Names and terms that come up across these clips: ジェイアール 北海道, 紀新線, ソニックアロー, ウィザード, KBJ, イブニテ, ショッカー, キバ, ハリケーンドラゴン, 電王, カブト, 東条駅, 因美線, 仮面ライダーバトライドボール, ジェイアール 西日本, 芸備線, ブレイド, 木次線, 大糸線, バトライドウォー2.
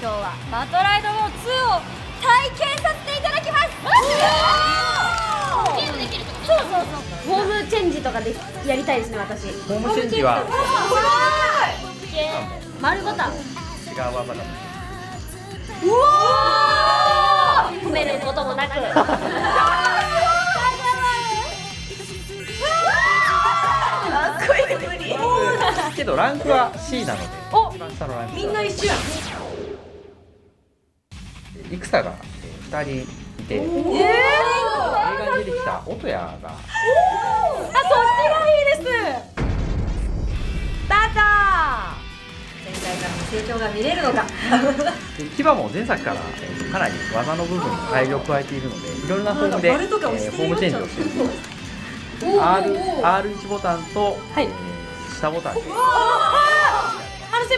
今日はバトライドウォー2を体験させていただきます。ゲームできるってこと？そうそうそう。フォームチェンジとかでやりたいですね、私。フォームチェンジは丸ボタン。違うわ、まだ。うわー、褒めることもなく。けどランクは C なので、みんな一緒やん。戦が2人いて、映画に出てきた音谷が、あ、そっちがいいです。スタート。前回からの成長が見れるのか。キバも前作からかなり技の部分に改良を加えているので、いろんなフォームでフォームチェンジをしている。R1 ボタンと下ボタン。すいま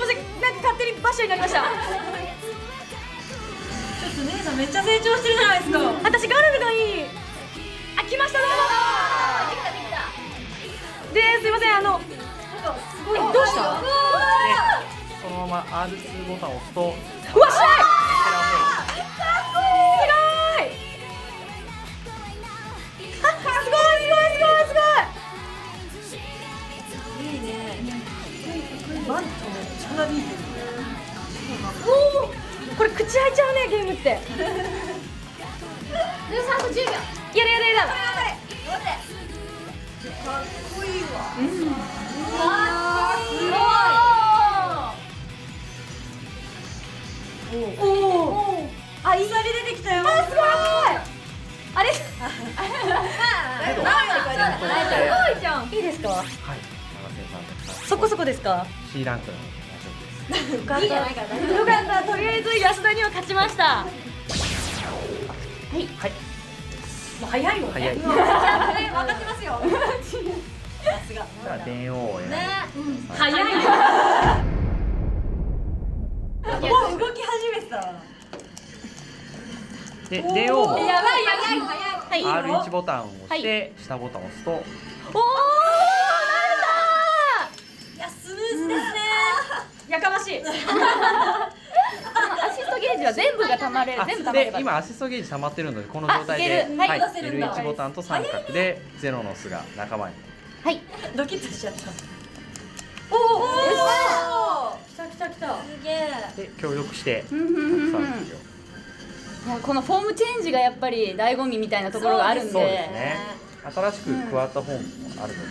せん、なんか勝手にバッシュになりました。ちょっと姉さんめっちゃ成長してるじゃないですか。私ガルルがいい。あ、来ました。どうも。ですいません、なんかすごい。どうした？そのまま R2 ボタンを押すと、うわっしゃい。すごいすごいすごいすごい。いいね。マント力ビート。おお、これ口開いちゃうね、ゲームって。13分10秒。やれやれやれ。かっこいいわ。すごい。おお。あ、いきなり出てきたよ。あ、すごい。あれ？いいですか？はい、そこそこですか？ C ランクの大丈夫です。よかった、よかった。とりあえず安田には勝ちました。はいはい。もう早いもんね。分かってますよ。さすが。じゃあ電王をね。早い。もう動き始めてた。で、電王も R1 ボタンを押して下ボタンを押すと、おお、慣れた。いや、スムーズですね。やかましい。アシストゲージは全部がたまる。で、今アシストゲージたまってるので、この状態で L1 ボタンと三角でゼロの巣が仲間に。はい、ドキッとしちゃった。おお、きたきたきた。すげえ。で、協力して3秒。このフォームチェンジがやっぱり醍醐味みたいなところがあるんで、そうですね、新しく加わったフォームもあるので。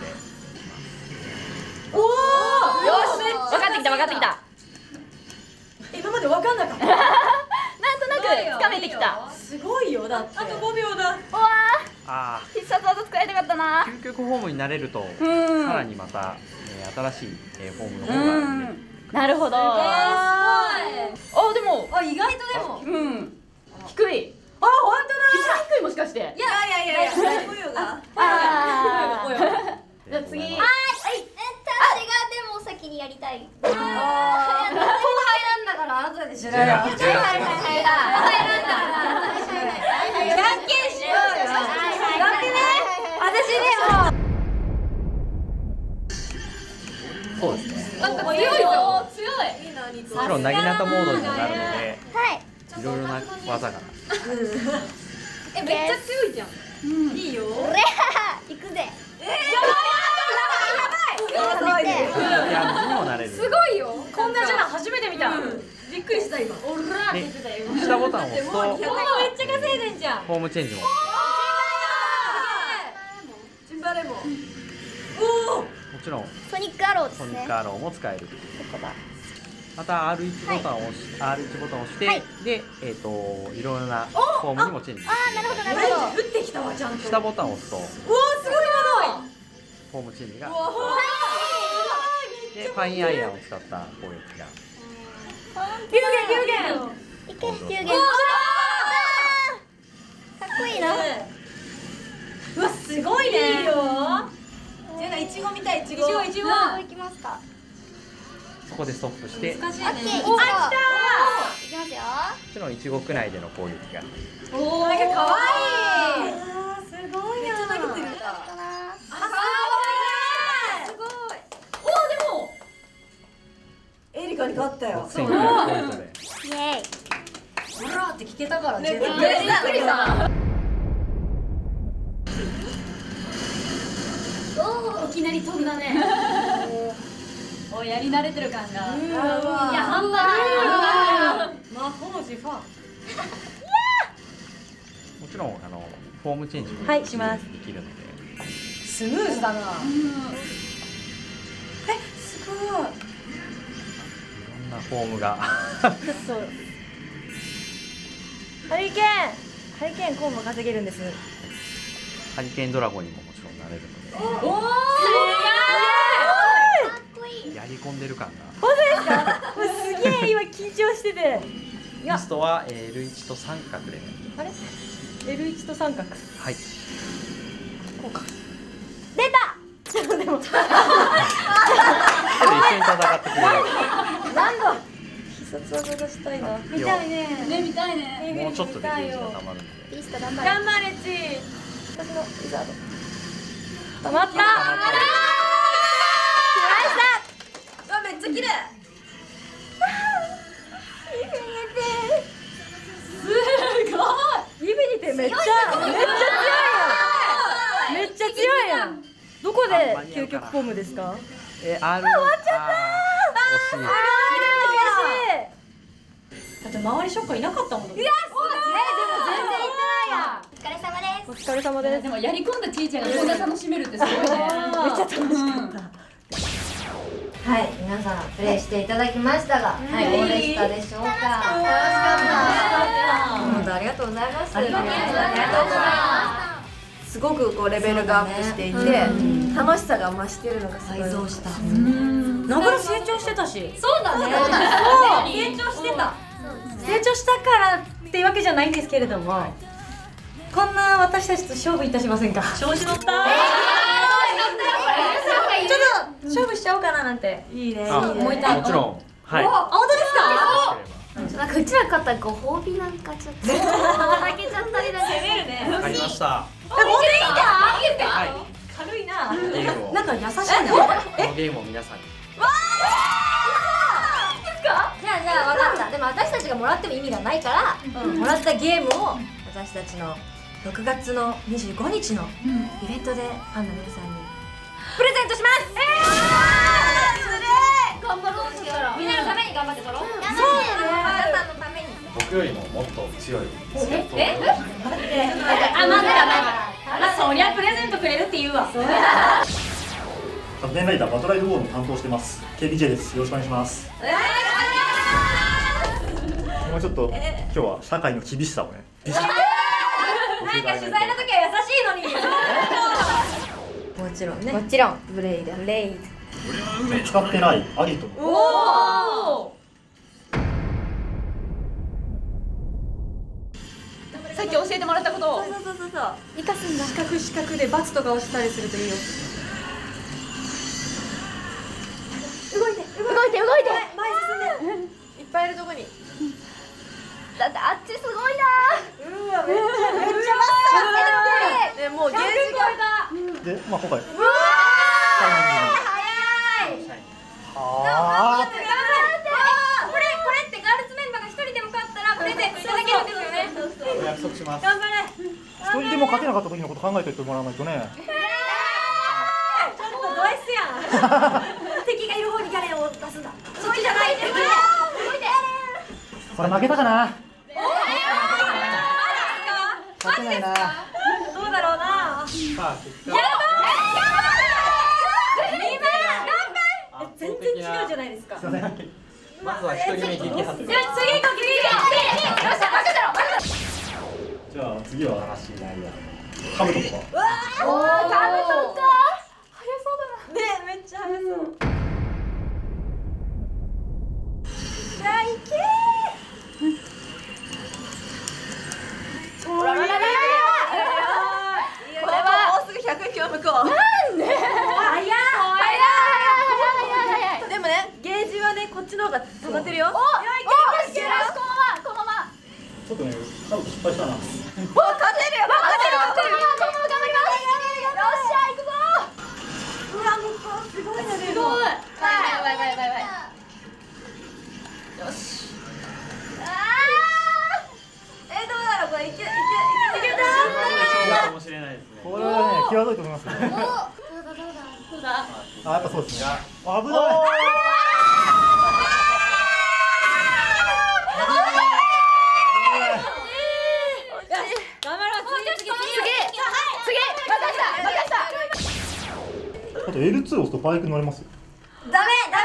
おお、よし、分かってきた分かってきた。今まで分かんなかった。なんとなくつかめてきた。すごいよ。だってあと5秒だ。うわあ、必殺技使いたかったな。究極フォームになれると、さらにまた新しいフォームの方が見れる。なるほど。あ、でも意外とでも低い。あ、本当だ。低い、もしかして。いやいやいや。低いよな。じゃあ次。はい。私がでも先にやりたい。後輩なんだから後でしない。はいはいはい。後輩なんだ。じゃんけんしようよ。だってね。私ねも。そうですね。強いよ。強い。もちろんなぎなたモードにもなるので。はい。いろいろな技が。え、めっちゃ強いじゃん。いいよ。俺は行くぜ。やばいやばいやばい。いや、もう慣れる。すごいよ。こんなじゃない、初めて見た。びっくりした今。オラって言ってたよ。下ボタンを押すと。めっちゃ稼いでんじゃん。フォームチェンジも。ジンバレも。おお。もちろん。ソニックアローですね。ソニックアローも使える。また R1 ボタンを押して、で、いろいろなフォームにもチェンジ。ああ、なるほどなるほど。打ってきたわ、ちゃんと。下ボタンを押すと、おお、すごいもの。フォームチェンジが。で、ファインアイアンを使った攻撃が。龍拳、龍拳。いけ、龍拳。かっこいいな。うわ、すごいね。いいよ。じゃあ、いちごみたい、いちご。いちごいきますか。ここでストップして。難しいね。お、来た。いきますよ。もちろん一国内での攻撃が。おお、なんか可愛い。すごいよ。めっちゃ投げてみた。あ、すごい。おお、でも。エリカに勝ったよ。そう。イエーイ。って聞けたからね。びっくりさ。おお、いきなり飛んだね。お、やり慣れてる感が。いや、ハンバー。魔法ジファ。もちろんフォームチェンジもします。できるので。スムーズだな。え、すごい。いろんなフォームが。ハリケーンコンボ稼げるんです。ハリケーンドラゴンにももちろんなれるので。おお、すごい。やり込んでる感が。本当ですか？すげえ今緊張してて。ミストは L1 と三角で。あれ ？L1 と三角。はい。こうか。出た。ちょっとでも。一緒に戦ってくれる。何度？必殺技したいな。見たいね。ね、見たいね。もうちょっとでゲージが溜まるので。リスト頑張れ。頑張れチー。私のウィザード。溜まった。来ました。わ、めっちゃ綺麗。イブニテ。すごい。イブニテめっちゃ強いやん。どこで究極フォームですか？あ、終わっちゃった。惜しい。だって周りショッカーいなかったもん。いや、そうだね。でも全然いってないや。お疲れ様です。でもやり込んだちーちゃんがこんな楽しめるってすごいね。めっちゃ楽しかった。はい、皆さんプレイしていただきましたが、どうでしたでしょうか。楽しかった。本当ありがとうございます。ありがとうございます。すごくこうレベルがアップしていて、楽しさが増してるのが倍増した。ながら成長してたし。そうだね。成長してた。成長したからっていうわけじゃないんですけれども、こんな私たちと勝負いたしませんか？調子乗った。ちょっと勝負しちゃおうかななんて。いいね。もちろん。はい。あ、本当ですか？なんかうちら勝ったらご褒美なんかちょっと負けちゃったりだけ。わかりました。持ってきた。軽いな。なんか優しいな。このゲームを皆さんに。わー。じゃあ分かった。でも私たちがもらっても意味がないから、もらったゲームを私たちの6月の25日のイベントでファンの皆さんにプレゼントします。頑張ろう。みんなのために頑張って取ろう。そうだね。皆さんのために。僕よりももっと強い。え？あ、待ってた。そりゃプレゼントくれるって言うわ。仮面ライダーバトライドボールも担当してます。KBJ です。よろしくお願いします。もうちょっと今日は社会の厳しさをね。なんか取材の時は優しいのに。もちろん。ブレイド。使ってないアリと。おお。さっき教えてもらったことを。そう。生かすんだ。四角でバツとかをしたりするといいよ。動いて前進んで。いっぱいいるとこに。だってあっちすごいな。うわ、めっちゃバッターしてるね。もうゲージが。で、まあ今回。うわー、早い。はー。これってガールズメンバーが一人でも勝ったらプレゼントいただけるんですよね。お約束します。頑張れ。一人でも勝てなかった時のこと考えておいてもらわないとね。ちょっとド S やん。これ負けたかな。勝てないな。どうだろうな。全然違うじゃないですか。まずは一人目に。じゃあ次は話しないや。カブトか。おお、カブトか。早そうだな。ね、めっちゃ早そう。じゃあ行け。ちょっとね、多分失敗したな。勝てるよ。頑張ります。うわ、もうすごいな。すごい。よし。あ、やっぱそうですね。危ない。頑張ろう。次。あと L2 押すとバイク乗れますよ。ダメダメ。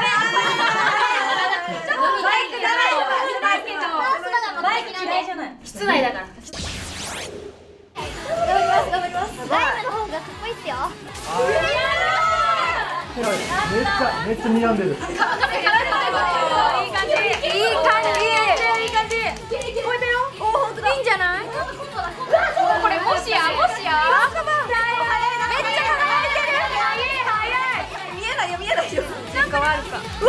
バイクダメ。バイク嫌いじゃない。室内だから。頑張ります。バイクの方がかっこいいっすよ。めっちゃ睨んでる。いい感じ。超えたよ。お、本当だ。いいんじゃない？これもしやもしや。めっちゃ離れてる。早い。見えないよ見えないよ。なんかあるか。